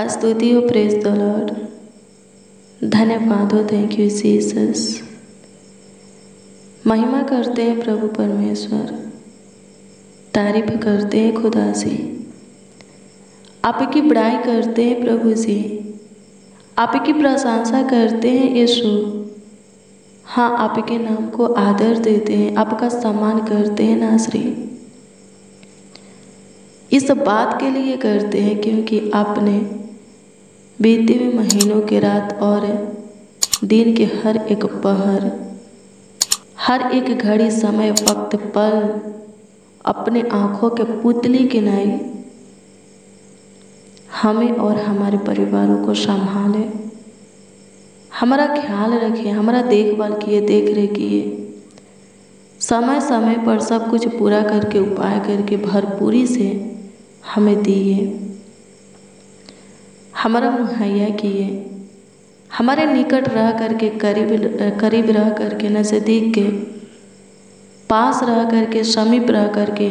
स्तुति हो, praise the Lord, धन्यवाद हो, थैंक यू जीसस। महिमा करते हैं प्रभु परमेश्वर, तारीफ करते हैं खुदा जी, आपकी बड़ाई करते हैं प्रभु जी, आपकी प्रशंसा करते हैं यीशु। हाँ, आपके नाम को आदर देते हैं, आपका सम्मान करते हैं नासरी। इस बात के लिए करते हैं क्योंकि आपने बीते हुए महीनों के रात और दिन के हर एक पहर, हर एक घड़ी, समय, वक्त, पल अपने आँखों के पुतली किनारे हमें और हमारे परिवारों को संभाले, हमारा ख्याल रखे, हमारा देखभाल किए, देख रेख किए, समय समय पर सब कुछ पूरा करके, उपाय करके, भरपूरी से हमें दिए, हमारा मुहैया किए, हमारे निकट रह करके, करीब रह करके, नज़दीक के, पास रह करके, समीप रह करके,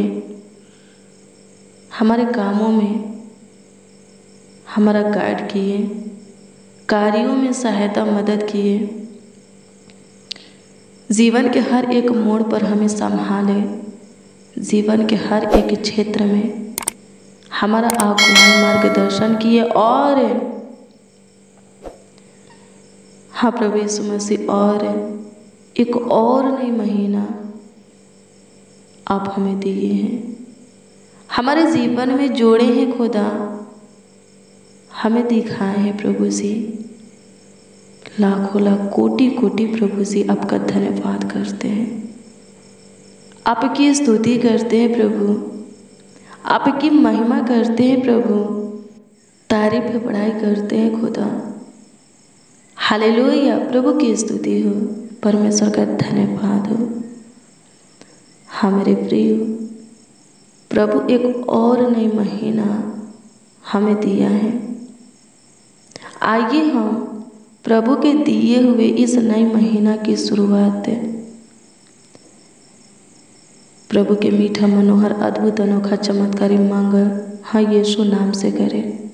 हमारे कामों में हमारा गाइड किए, कार्यों में सहायता मदद किए, जीवन के हर एक मोड़ पर हमें संभाले, जीवन के हर एक क्षेत्र में हमारा अगुवाई, मार्गदर्शन किए। और हाँ प्रभु यीशु मसीह, और एक और नई महीना आप हमें दिए हैं, हमारे जीवन में जोड़े हैं खुदा, हमें दिखाए हैं प्रभु जी, लाखों लाख, कोटि कोटि प्रभु जी आपका धन्यवाद करते हैं, आपकी स्तुति करते हैं प्रभु, आपकी महिमा करते हैं प्रभु, तारीफ बड़ाई करते हैं खुदा। हालेलुया, प्रभु की स्तुति हो, परमेश्वर का धन्यवाद हो। हाँ मेरे प्रिय, प्रभु एक और नई महीना हमें दिया है, आइए हम प्रभु के दिए हुए इस नई महीना की शुरुआत है प्रभु के मीठा, मनोहर, अद्भुत, अनोखा, चमत्कारी, मंगल हाँ यीशु नाम से करें,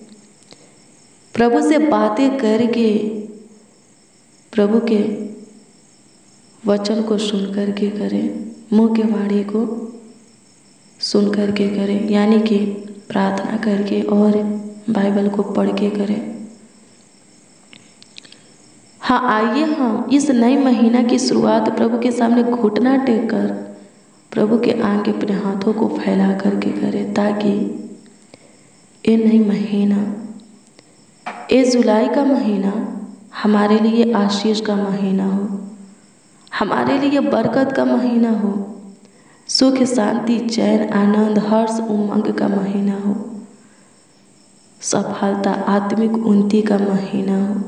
प्रभु से बातें करके, प्रभु के वचन को सुन करके करें, मुँह के वाणी को सुन करके करें, यानी कि प्रार्थना करके और बाइबल को पढ़ के करें। हाँ आइए हम इस नई महीना की शुरुआत प्रभु के सामने घुटना टेक कर, प्रभु के आगे अपने हाथों को फैला करके करें, ताकि ये नई महीना, ये जुलाई का महीना हमारे लिए आशीष का महीना हो, हमारे लिए बरकत का महीना हो, सुख, शांति, चैन, आनंद, हर्ष, उमंग का महीना हो, सफलता, आत्मिक उन्नति का महीना हो,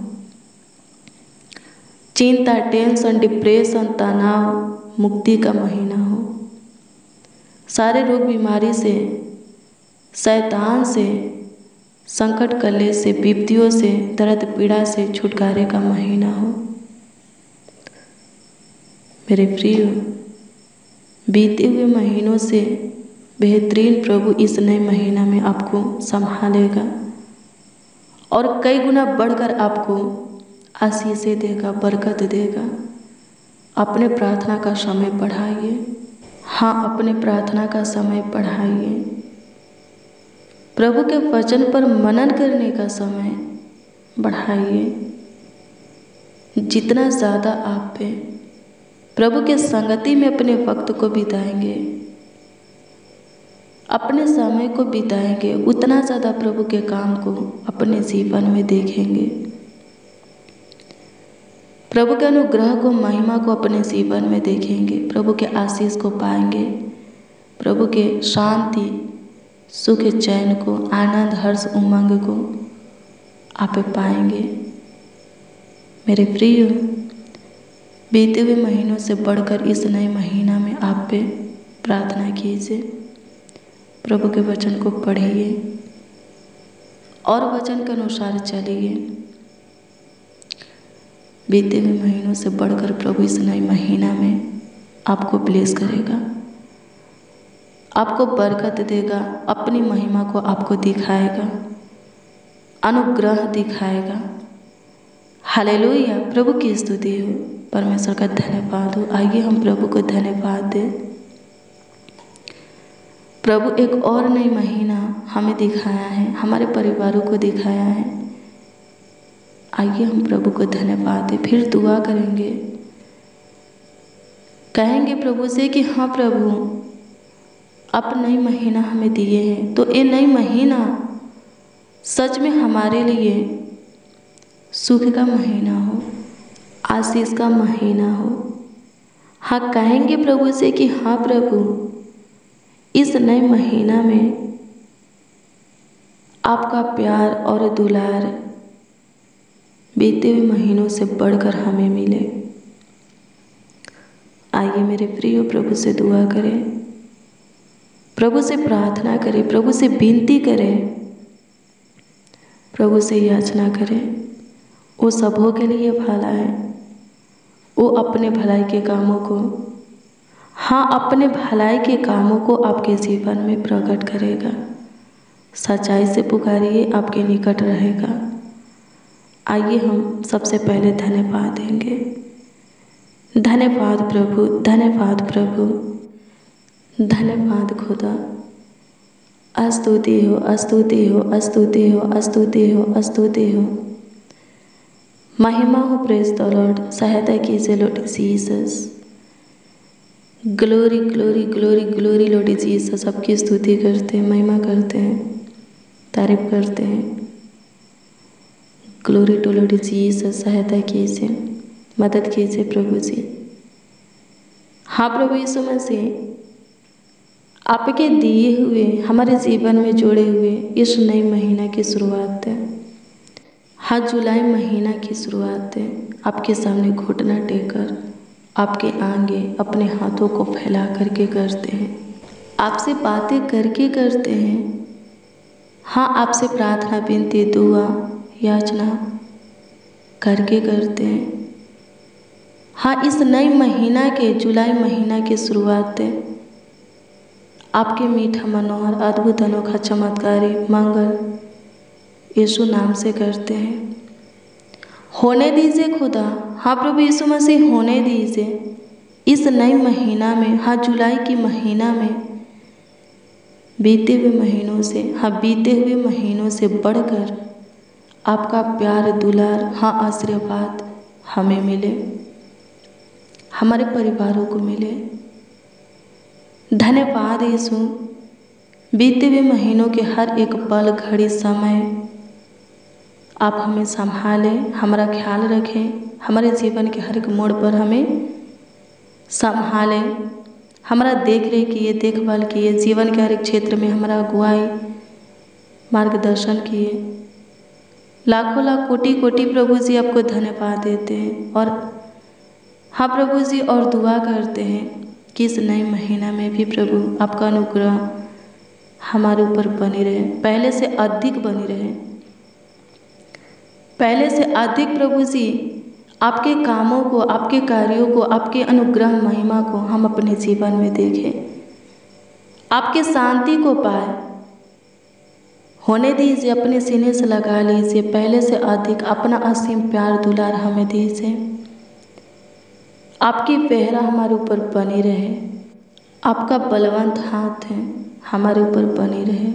चिंता, टेंशन, डिप्रेशन, तनाव मुक्ति का महीना हो, सारे रोग बीमारी से, शैतान से, संकट, कलेश से, विपत्तियों से, दर्द पीड़ा से छुटकारे का महीना हो। मेरे प्रिय, बीते हुए महीनों से बेहतरीन प्रभु इस नए महीना में आपको संभालेगा और कई गुना बढ़कर आपको आशीषें देगा, बरकत देगा। अपने प्रार्थना का समय बढ़ाइए, हाँ अपने प्रार्थना का समय बढ़ाइए, प्रभु के वचन पर मनन करने का समय बढ़ाइए। जितना ज़्यादा आप पे प्रभु के संगति में अपने वक्त को बिताएंगे, अपने समय को बिताएंगे, उतना ज़्यादा प्रभु के काम को अपने जीवन में देखेंगे, प्रभु के अनुग्रह को, महिमा को अपने जीवन में देखेंगे, प्रभु के आशीष को पाएंगे, प्रभु के शांति, सुख, चैन को, आनंद, हर्ष, उमंग को आप पाएंगे। मेरे प्रिय, बीते हुए महीनों से बढ़कर इस नए महीना में आप पे प्रार्थना कीजिए, प्रभु के वचन को पढ़िए और वचन के अनुसार चलिए। बीते हुए महीनों से बढ़कर प्रभु इस नए महीना में आपको ब्लेस करेगा, आपको बरकत देगा, अपनी महिमा को आपको दिखाएगा, अनुग्रह दिखाएगा। हालेलुया, प्रभु की स्तुति हो, परमेश्वर का धन्यवाद हो। आइए हम प्रभु को धन्यवाद दें। प्रभु एक और नई महीना हमें दिखाया है, हमारे परिवारों को दिखाया है। आइए हम प्रभु को धन्यवाद दें, फिर दुआ करेंगे, कहेंगे प्रभु से कि हाँ प्रभु, आप नई महीना हमें दिए हैं, तो ये नई महीना सच में हमारे लिए सुख का महीना हो, आशीष का महीना हो। हाँ, कहेंगे प्रभु से कि हाँ प्रभु, इस नए महीना में आपका प्यार और दुलार बीते हुए महीनों से बढ़कर हमें मिले। आइए मेरे प्रियो, प्रभु से दुआ करें, प्रभु से प्रार्थना करें, प्रभु से विनती करें, प्रभु से याचना करें। वो सबों के लिए भला है, वो अपने भलाई के कामों को, हाँ अपने भलाई के कामों को आपके जीवन में प्रकट करेगा। सच्चाई से पुकारिए, आपके निकट रहेगा। आइए हम सबसे पहले धन्यवाद देंगे। धन्यवाद प्रभु, धन्यवाद प्रभु, धन्यवाद खुदा। स्तुति हो, स्तुति हो, स्तुति हो, स्तुति हो, स्तुति हो। Mahima who praise the Lord, Sahayata कीजिए Lord Jesus। Glory, glory, glory, glory Lord Jesus। आपकी स्तुति करते हैं, महिमा करते हैं, तारीफ करते हैं। Glory to Lord Jesus, सहायता कीजिए, मदद कीजिए प्रभु जी। हाँ प्रभु यीशु मसीह, आपके दिए हुए, हमारे जीवन में जोड़े हुए इस नई महीना की शुरुआत है। हाँ, जुलाई महीना की शुरुआत है। आपके सामने घुटना टेककर, आपके आगे अपने हाथों को फैला करके करते हैं, आपसे बातें करके करते हैं। हाँ, आपसे प्रार्थना, विनती, दुआ, याचना करके करते हैं। हाँ, इस नई महीना के, जुलाई महीना की शुरुआत है। आपके मीठा, मनोहर, अद्भुत, अनोखा, चमत्कारी, मंगल यीशु नाम से करते हैं। होने दीजिए खुदा, हाँ प्रभु यीशु मसीह, होने दीजिए इस नई महीना में, हाँ जुलाई की महीना में, बीते हुए महीनों से, हाँ बीते हुए महीनों से बढ़कर आपका प्यार, दुलार, हाँ आशीर्वाद हमें मिले, हमारे परिवारों को मिले। धन्यवाद यीशु, बीते हुए महीनों के हर एक पल, घड़ी, समय आप हमें संभालें, हमारा ख्याल रखें, हमारे जीवन के हर एक मोड़ पर हमें संभालें, हमारा देख रेख किए, देखभाल किए, जीवन के हर एक क्षेत्र में हमारा अगुवाई, मार्गदर्शन किए। लाखों लाख, कोटि कोटि प्रभु जी आपको धन्यवाद देते हैं। और हाँ प्रभु जी, और दुआ करते हैं कि इस नए महीना में भी प्रभु आपका अनुग्रह हमारे ऊपर बनी रहे, पहले से अधिक बनी रहे, पहले से अधिक प्रभु जी आपके कामों को, आपके कार्यों को, आपके अनुग्रह, महिमा को हम अपने जीवन में देखें, आपके शांति को पाए। होने दीजिए, अपने सीने से लगा लीजिए, पहले से अधिक अपना असीम प्यार, दुलार हमें दीजिए। आपकी पहरा हमारे ऊपर बनी रहे, आपका बलवंत हाथ है हमारे ऊपर बने रहे।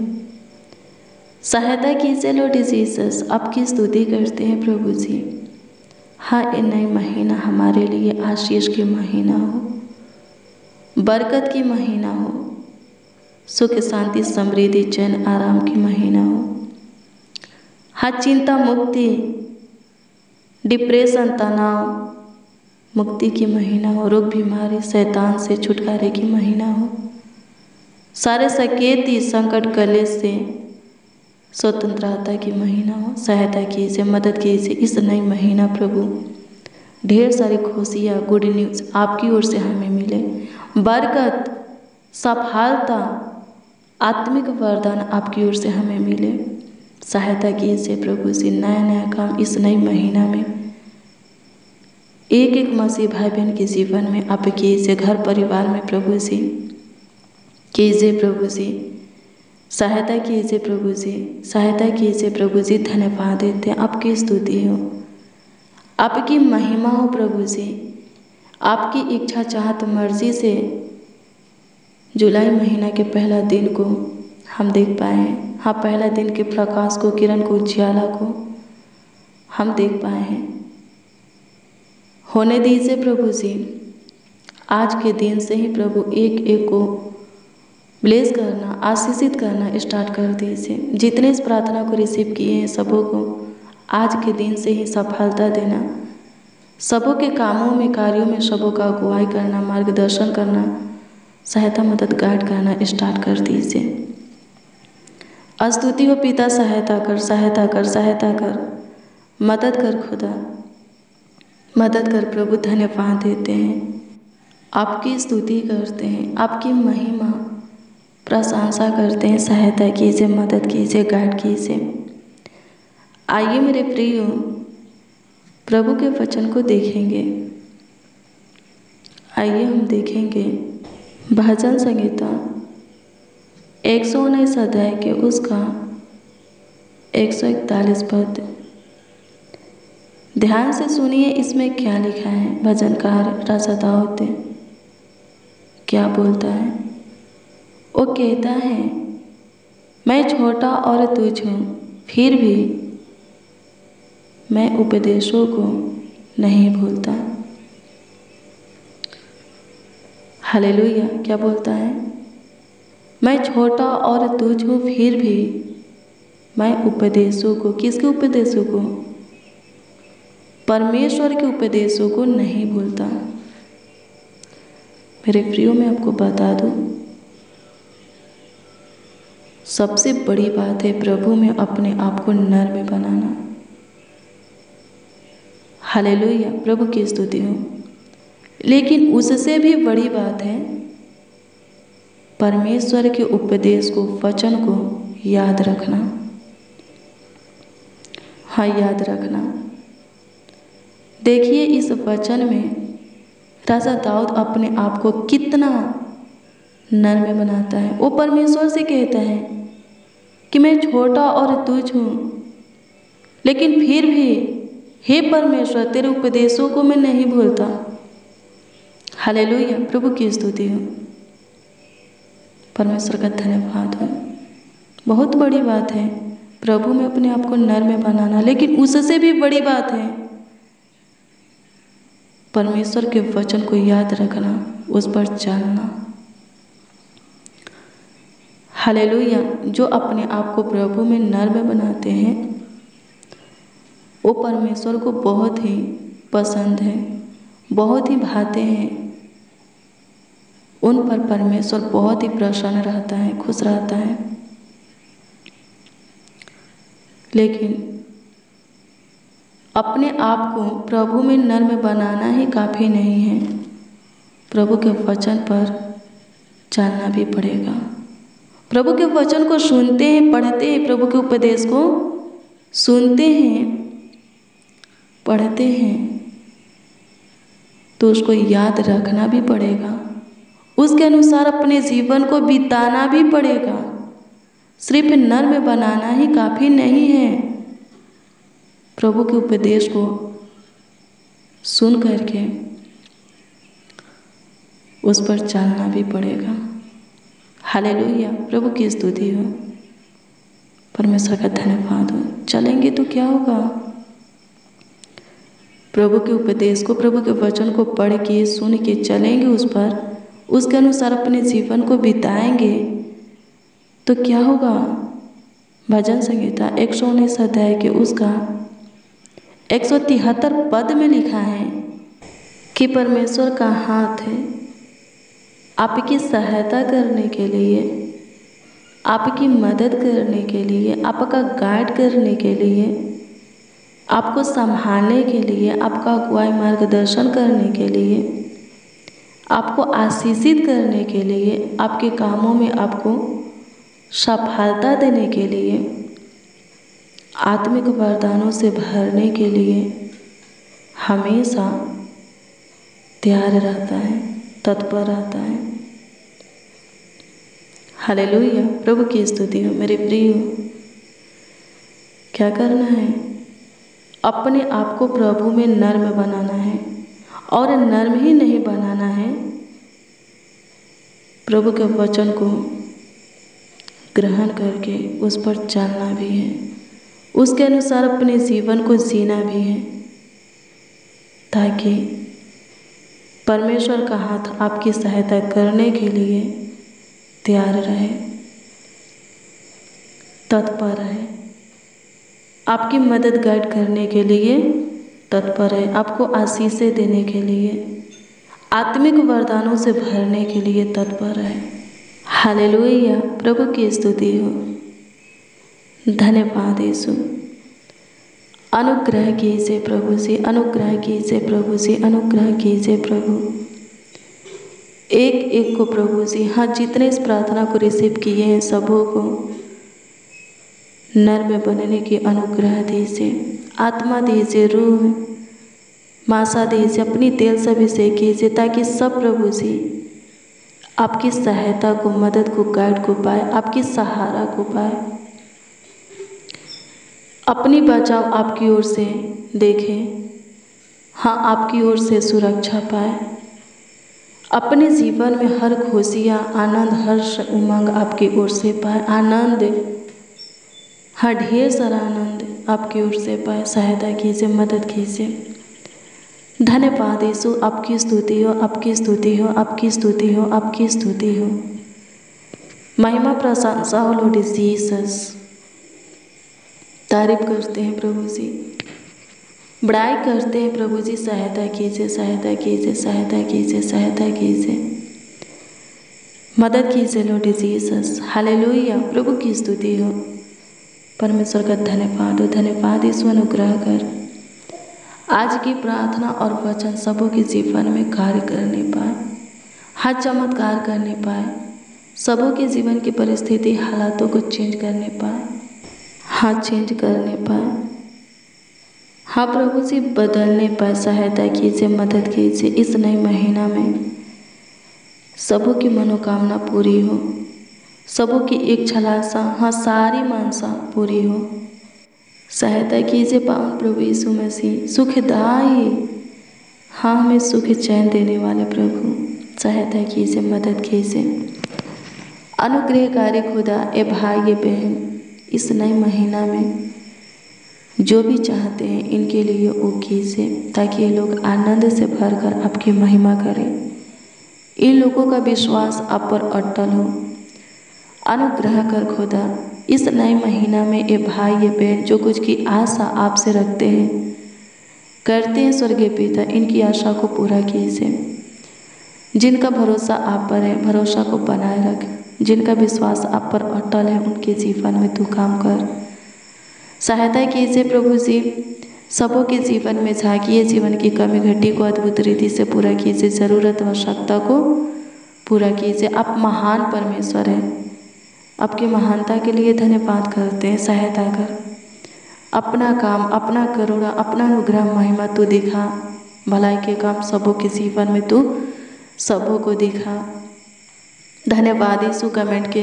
सहायता कीजिए लॉर्ड जीसस, आपकी स्तुति करते हैं प्रभु जी। हाँ, ये नई महीना हमारे लिए आशीष की महीना हो, बरकत की महीना हो, सुख, शांति, समृद्धि, चैन, आराम की महीना हो। हाँ, चिंता मुक्ति, डिप्रेशन, तनाव मुक्ति की महीना हो, रोग, बीमारी, शैतान से छुटकारे की महीना हो, सारे सकेती, संकट, कलेश से स्वतंत्रता की महीना हो। सहायता कीजिए, मदद कीजिए इस नई महीना प्रभु। ढेर सारी खुशियाँ, गुड न्यूज़ आपकी ओर से हमें मिले, बरकत, सफलता, आत्मिक वरदान आपकी ओर से हमें मिले। सहायता कीजिए प्रभु से, नया नया काम इस नई महीना में एक एक मसीह भाई बहन के जीवन में आप कीजिए, घर परिवार में प्रभु से कीजिए प्रभु जी। सहायता कीजिए प्रभु जी, सहायता कीजिए प्रभु जी। धन्यवाद देते हैं, आपकी स्तुति हो, आपकी महिमा हो प्रभु जी। आपकी इच्छा चाहत मर्जी से जुलाई महीना के पहला दिन को हम देख पाए। हाँ, पहला दिन के प्रकाश को, किरण को, उज्याला को हम देख पाए हैं। होने दीजिए प्रभु जी, आज के दिन से ही प्रभु एक एक को ब्लेस करना, आशीषित करना स्टार्ट कर दीजिए। जितने इस प्रार्थना को रिसीव किए हैं सबों को आज के दिन से ही सफलता देना, सबों के कामों में, कार्यों में सबों का अगुवाई करना, मार्गदर्शन करना, सहायता, मदद, गाइड करना स्टार्ट कर दीजिए। स्तुति हो पिता, सहायता कर, सहायता कर, सहायता कर, मदद कर खुदा, मदद कर प्रभु। धन्यवाद देते हैं, आपकी स्तुति करते हैं, आपकी महिमा प्रशंसा करते हैं। सहायता कीजिए, मदद कीजिए, गाइड कीजिए। आइए मेरे प्रियो, प्रभु के वचन को देखेंगे। आइए हम देखेंगे भजन संहिता 119 अध्याय के उसका 141 पद। ध्यान से सुनिए इसमें क्या लिखा है। भजनकार राजा दाऊद क्या बोलता है। वो कहता है, मैं छोटा और तुच्छ हूँ, फिर भी मैं उपदेशों को नहीं भूलता। हालेलुया। क्या बोलता है, मैं छोटा और तुच्छ हूँ, फिर भी मैं उपदेशों को, किसके उपदेशों को, परमेश्वर के उपदेशों को नहीं भूलता। मेरे प्रियो, मैं आपको बता दूं, सबसे बड़ी बात है प्रभु में अपने आप को नर्म बनाना। हालेलुया, प्रभु की स्तुति हो। लेकिन उससे भी बड़ी बात है परमेश्वर के उपदेश को, वचन को याद रखना। हाँ, याद रखना। देखिए इस वचन में राजा दाऊद अपने आप को कितना नर्म बनाता है। वो परमेश्वर से कहता है कि मैं छोटा और तुच्छ हूँ, लेकिन फिर भी हे परमेश्वर, तेरे उपदेशों को मैं नहीं भूलता। हालेलुया, प्रभु की स्तुति हो। परमेश्वर का धन्यवाद हो। बहुत बड़ी बात है प्रभु में अपने आप को नर्म बनाना, लेकिन उससे भी बड़ी बात है परमेश्वर के वचन को याद रखना, उस पर चलना। हालेलुया। जो अपने आप को प्रभु में नर्म बनाते हैं वो परमेश्वर को बहुत ही पसंद है, बहुत ही भाते हैं। उन पर परमेश्वर बहुत ही प्रसन्न रहता है, खुश रहता है। लेकिन अपने आप को प्रभु में नर्म बनाना ही काफ़ी नहीं है, प्रभु के वचन पर चलना भी पड़ेगा। प्रभु के वचन को सुनते हैं, पढ़ते हैं, प्रभु के उपदेश को सुनते हैं, पढ़ते हैं, तो उसको याद रखना भी पड़ेगा। उसके अनुसार अपने जीवन को बिताना भी पड़ेगा। सिर्फ नर्म बनाना ही काफ़ी नहीं है, प्रभु के उपदेश को सुन करके उस पर चलना भी पड़ेगा। हालेलुया, प्रभु की स्तुति हो। परमेश्वर का धन्यवाद हो। चलेंगे तो क्या होगा, प्रभु के उपदेश को, प्रभु के वचन को पढ़ के, सुन के चलेंगे उस पर, उसके अनुसार अपने जीवन को बिताएंगे तो क्या होगा। भजन संहिता 119 अध्याय के उसका 173 पद में लिखा है कि परमेश्वर का हाथ है आपकी सहायता करने के लिए, आपकी मदद करने के लिए, आपका गाइड करने के लिए, आपको संभालने के लिए, आपका अगुवाई, मार्गदर्शन करने के लिए, आपको आशीषित करने के लिए, आपके कामों में आपको सफलता देने के लिए, आत्मिक वरदानों से भरने के लिए हमेशा तैयार रहता है, तत्पर रहता है। हालेलुया, प्रभु की स्तुति हो। मेरे प्रिय, क्या करना है? अपने आप को प्रभु में नर्म बनाना है, और नर्म ही नहीं बनाना है, प्रभु के वचन को ग्रहण करके उस पर चलना भी है, उसके अनुसार अपने जीवन को जीना भी है, ताकि परमेश्वर का हाथ आपकी सहायता करने के लिए तैयार रहे, तत्पर रहे, आपकी मदद गाइड करने के लिए तत्पर है, आपको आशीषें देने के लिए, आत्मिक वरदानों से भरने के लिए तत्पर है। हालेलुया, प्रभु की स्तुति हो। धन्यवाद यीशु, अनुग्रह कीजिए प्रभु से, अनुग्रह कीजिए प्रभु से, अनुग्रह कीजिए प्रभु, एक एक को प्रभु से। हाँ, जितने इस प्रार्थना को रिसीव किए हैं, सबों को नर्म बनने की अनुग्रह दीजिए, आत्मा दीजिए, रूह मासा दीजिए, अपनी तेल से अभिषेक कीजिए, ताकि सब प्रभु जी आपकी सहायता को, मदद को, गाइड को पाए, आपकी सहारा को पाए, अपनी बचाव आपकी ओर से देखें, हाँ आपकी ओर से सुरक्षा पाए, अपने जीवन में हर खुशियाँ, आनंद, हर्ष, उमंग आपकी ओर से पाए, आनंद, हाँ ढेर सारा आनंद आपकी ओर से पाए। सहायता कीजिए, मदद कीजिए। धन्यवाद यीशु, आपकी स्तुति हो, आपकी स्तुति हो, आपकी स्तुति हो, आपकी स्तुति हो। महिमा प्रशंसा हो लॉर्ड जीसस। तारीफ करते हैं प्रभु जी, बड़ाई करते हैं प्रभु जी। सहायता कीजिए, सहायता कीजिए, सहायता कीजिए, सहायता कीजिए, मदद कीजिए लॉर्ड जीसस। हालेलुया, प्रभु की स्तुति हो। परमेश्वर का धन्यवाद हो। धन्यवाद यीशु, अनुग्रह कर आज की प्रार्थना और वचन सबों के जीवन में कार्य करने पाए, हर चमत्कार करने पाए, सबों के जीवन की परिस्थिति, हालातों को चेंज करने पाए, हाँ चेंज करने पाए, हाँ प्रभु जी बदलने पाए। सहायता कीजिए, मदद कीजिए, इस नए महीना में सबों की मनोकामना पूरी हो, सबों की एक छलासा, हाँ सारी मानसा पूरी हो। सहायता कीजिए पावन प्रभु यीशु मसीह, सुखदाई, हाँ हमें सुख चैन देने वाले प्रभु, सहायता कीजिए, मदद कीजिए। अनुग्रहकारी खुदा, ए भाई ए बहन, इस नए महीना में जो भी चाहते हैं इनके लिए वो कीजिए, ताकि ये लोग आनंद से भरकर आपकी महिमा करें, इन लोगों का विश्वास आप पर अटल हो। अनुग्रह कर खुदा, इस नए महीना में ये भाई ये बहन जो कुछ की आशा आपसे रखते हैं, करते हैं स्वर्गीय पिता, इनकी आशा को पूरा कीजिए। जिनका भरोसा आप पर है, भरोसा को बनाए रखें, जिनका विश्वास आप पर अटल है, उनके जीवन में तू काम कर। सहायता कीजिए प्रभु जी, सबों के जीवन में झाँकिए, जीवन की कमी घटी को अद्भुत रीति से पूरा कीजिए, ज़रूरत आवश्यकता को पूरा कीजिए। आप महान परमेश्वर हैं, आपकी महानता के लिए धन्यवाद करते हैं। सहायता कर, अपना काम, अपना करुणा, अपना अनुग्रह, महिमा तू दिखा, भलाई के काम सबों के जीवन में तू सबों को दिखा। धन्यवाद यीशु। कमेंट के,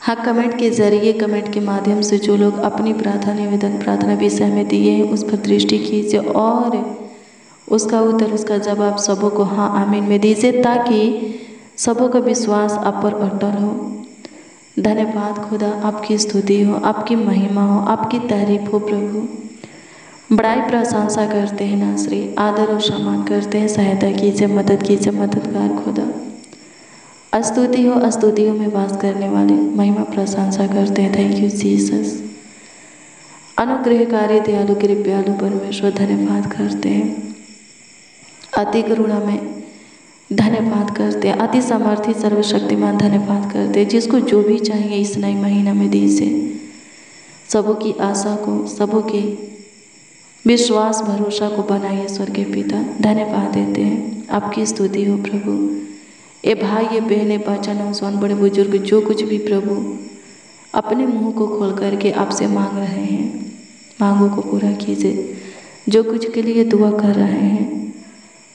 हाँ कमेंट के जरिए, कमेंट के माध्यम से जो लोग अपनी प्रार्थना निवेदन, प्रार्थना विषय में दिए हैं, उस पर दृष्टि कीजिए और उसका उत्तर, उसका जवाब सबों को हाँ आमीन में दीजिए, ताकि सबों का विश्वास आप पर अटल हो। धन्यवाद खुदा, आपकी स्तुति हो, आपकी महिमा हो, आपकी तारीफ हो प्रभु। बड़ाई प्रशंसा करते हैं नासरी, आदर और सम्मान करते हैं। सहायता कीजिए, मदद कीजिए, मददगार खुदा। स्तुति हो, स्तुतियों में वास करने वाले, महिमा प्रशंसा करते हैं। Thank you Jesus. अनुग्रहकारी, दयालु, कृपयालु परमेश्वर, धन्यवाद करते हैं। अति करुणा में धन्यवाद करते हैं। अति सामर्थी, सर्वशक्तिमान, धन्यवाद करते हैं। जिसको जो भी चाहिए इस नए महीना में दीजिए, सबों की आशा को, सबों के विश्वास, भरोसा को बनाइए स्वर्गीय पिता। धन्यवाद देते हैं, आपकी स्तुति हो प्रभु। ए भाई ये बहने, बच्चा, नौजवान, बड़े बुजुर्ग, जो कुछ भी प्रभु अपने मुंह को खोल करके आपसे मांग रहे हैं, मांगों को पूरा कीजिए। जो कुछ के लिए दुआ कर रहे हैं,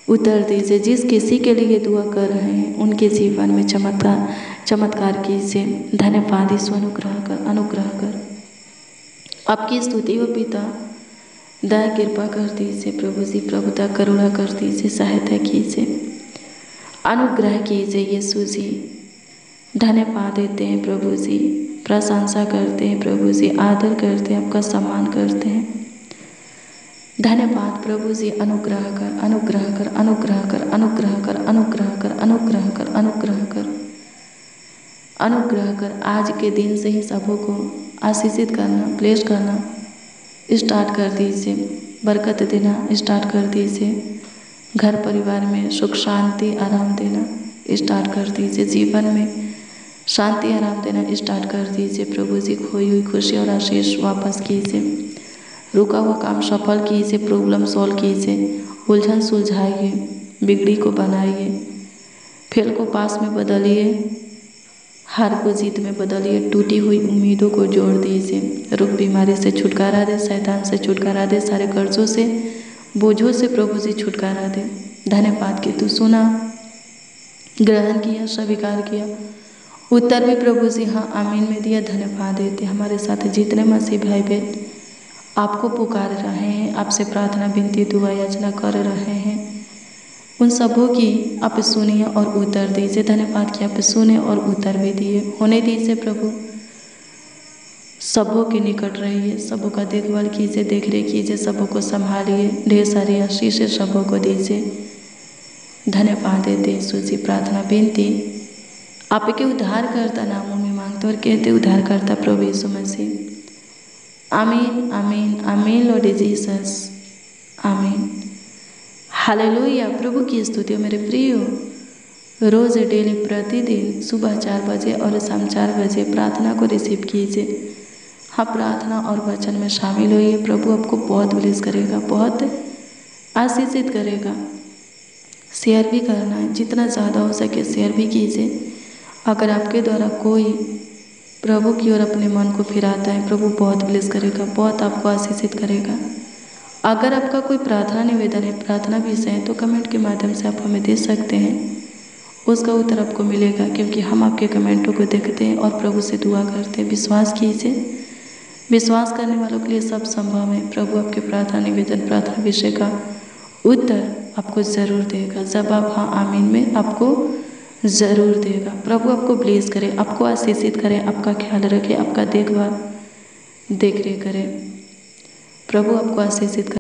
उतर दीजिए। जिस किसी के लिए दुआ कर रहे हैं उनके जीवन में चमत्कार कीजिए। धन्यवाद ईश्वर, अनुग्रह कर आपकी स्तुति हो। पिता दया कृपा कर दीजिए प्रभु जी, प्रभुता करुणा कर दीजिए, सहायता कीजिए, अनुग्रह कीजिए यीशु जी। धन्यवाद देते हैं प्रभु जी, प्रशंसा करते हैं प्रभु जी, आदर करते हैं, आपका सम्मान करते हैं। धन्यवाद प्रभु जी, अनुग्रह कर। आज के दिन से ही सबों को आशीषित करना, ब्लेस करना स्टार्ट कर दीजिए, बरकत देना स्टार्ट कर दीजिए, घर परिवार में सुख शांति आराम देना स्टार्ट कर दीजिए, जीवन में शांति आराम देना स्टार्ट कर दीजिए प्रभु जी। खोई हुई खुशी और आशीष वापस कीजिए, रुका हुआ काम सफल कीजिए, प्रॉब्लम सॉल्व कीजिए, उलझन सुलझाइए, बिगड़ी को बनाइए, फेल को पास में बदलिए, हार को जीत में बदलिए, टूटी हुई उम्मीदों को जोड़ दीजिए। रोग बीमारी से छुटकारा दे, शैतान से छुटकारा दे, सारे कर्जों से बोझों से प्रभु जी छुटकारा दे। धन्यवाद की तो सुना, ग्रहण किया, स्वीकार किया, उत्तर भी प्रभु जी हाँ आमीन में दिया। धन्यवाद देते हमारे साथ जितने मसीह भाई बहन आपको पुकार रहे हैं, आपसे प्रार्थना विनती दुआ याचना कर रहे हैं, उन सबों की आप सुनिए और उत्तर दीजिए। धन्यवाद कि आप सुने और उत्तर भी दिए। होने दीजिए प्रभु, सबों के निकट रहिए, सबों का देखभाल कीजिए, देखरेख कीजिए, सबों को संभालिए, ढेर सारी आशीषें सबों को दीजिए। धन्यवाद देते यीशु जी, प्रार्थना विनती आपके उद्धारकर्ता नामों में मांगते और कहते उद्धारकर्ता प्रभु यीशु मसीह। आमीन आमीन आमीन लॉर्ड जीसस, आमीन। हालेलुया। प्रभु की स्तुति हो मेरे प्रियो। रोज़ डेली प्रतिदिन सुबह 4 बजे और शाम 4 बजे प्रार्थना को रिसीव कीजिए। हाँ, प्रार्थना और वचन में शामिल होइए। प्रभु आपको बहुत ब्लेस करेगा, बहुत आशीषित करेगा। शेयर भी करना है, जितना ज़्यादा हो सके शेयर भी कीजिए। अगर आपके द्वारा कोई प्रभु की ओर अपने मन को फिराता है, प्रभु बहुत ब्लेस करेगा, बहुत आपको आशीषित करेगा। अगर आपका कोई प्रार्थना निवेदन है, प्रार्थना विषय है, तो कमेंट के माध्यम से आप हमें दे सकते हैं, उसका उत्तर आपको मिलेगा, क्योंकि हम आपके कमेंटों को देखते हैं और प्रभु से दुआ करते हैं। विश्वास कीजिए, विश्वास करने वालों के लिए सब संभव है। प्रभु आपके प्रार्थना निवेदन, प्रार्थना विषय का उत्तर आपको ज़रूर देगा। जब आप हाँ आमीन में आपको ज़रूर देगा। प्रभु आपको ब्लेस करे, आपको आशीषित करे, आपका ख्याल रखे, आपका देखभाल देख रेख करे। प्रभु आपको आशीषित करे।